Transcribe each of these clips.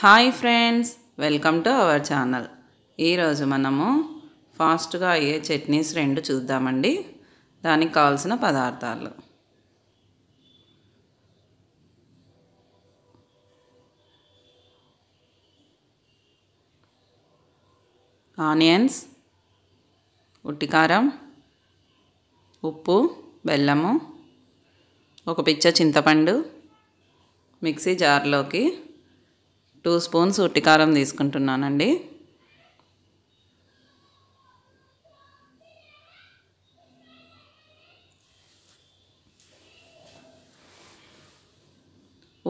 High friends welcome to our channel ई रोज़ु मनमु फास्ट गा अय्ये चटनीस रेंडु चूद्दामंडी। दानिकि कावाल्सिन पदार्थालु ఆనియన్స్, ఉట్టి కారం, ఉప్పు, బెల్లము, ఒక పిచ్చ చింతపండు। మిక్సీ జార్లోకి 2 స్పూన్స్ ఉట్టి కారం తీసుకుంటున్నానండి।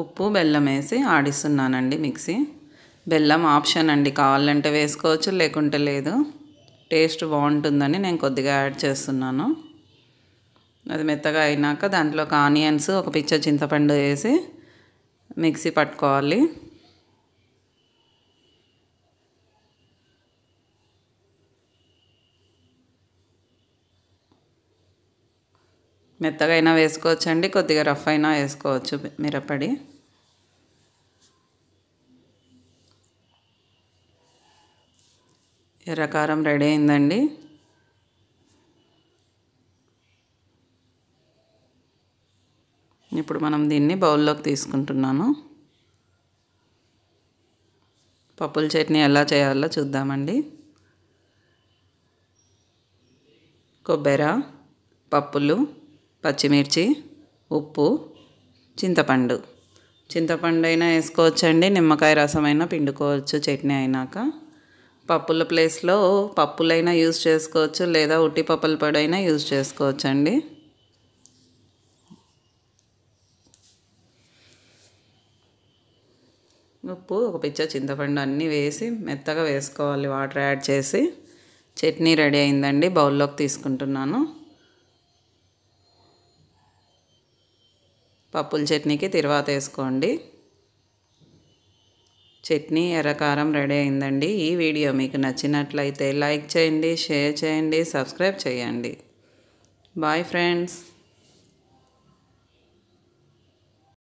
ఉప్పు బెల్లం వేసి ఆడిస్తున్నానండి మిక్సీ। బెల్లం ఆప్షన్ అండి, కావాలంటే వేసుకోవచ్చు లేకుంటే లేదు। టేస్ట్ బాగుంటుందని నేను కొద్దిగా యాడ్ చేస్తున్నాను। అది మెత్తగా అయినాక దాంట్లో ఆనియన్స్ ఒక పిచ్చ చింతపండు వేసి మిక్సీ పట్టుకోవాలి। మెత్తగా అయినా వేసుకోవచ్చు అండి, కొద్దిగా రఫ్ అయినా వేసుకోవచ్చు మిరపడి। ఎర్రకారం రెడీ అయిందండి। ఇప్పుడు మనం దీన్ని బౌల్లోకి తీసుకుంటున్నాను। పప్పుల చట్నీ ఎలా చేయాలో చూద్దామండి। కొబ్బెర, పప్పులు, పచ్చిమిర్చి, ఉప్పు, చింతపండు। చింతపండు అయినా వేసుకోవచ్చండి, నిమ్మకాయ రసమైనా పిండుకోవచ్చు చట్నీ అయినాక। పప్పుల ప్లేస్లో పప్పులైనా యూజ్ చేసుకోవచ్చు, లేదా ఉట్టి పప్పుల పొడైనా యూజ్ చేసుకోవచ్చు అండి। ఉప్పు, ఒక పిచ్చ చింతపండు అన్నీ వేసి మెత్తగా వేసుకోవాలి, వాటర్ యాడ్ చేసి। చట్నీ రెడీ అయిందండి, బౌల్లోకి తీసుకుంటున్నాను। పప్పుల చట్నీకి తిరువాత వేసుకోండి। చట్నీ ఎర్రకారం రెడీ అయిందండి। ఈ వీడియో మీకు నచ్చినట్లయితే లైక్ చేయండి, షేర్ చేయండి, సబ్స్క్రైబ్ చేయండి। Bye friends.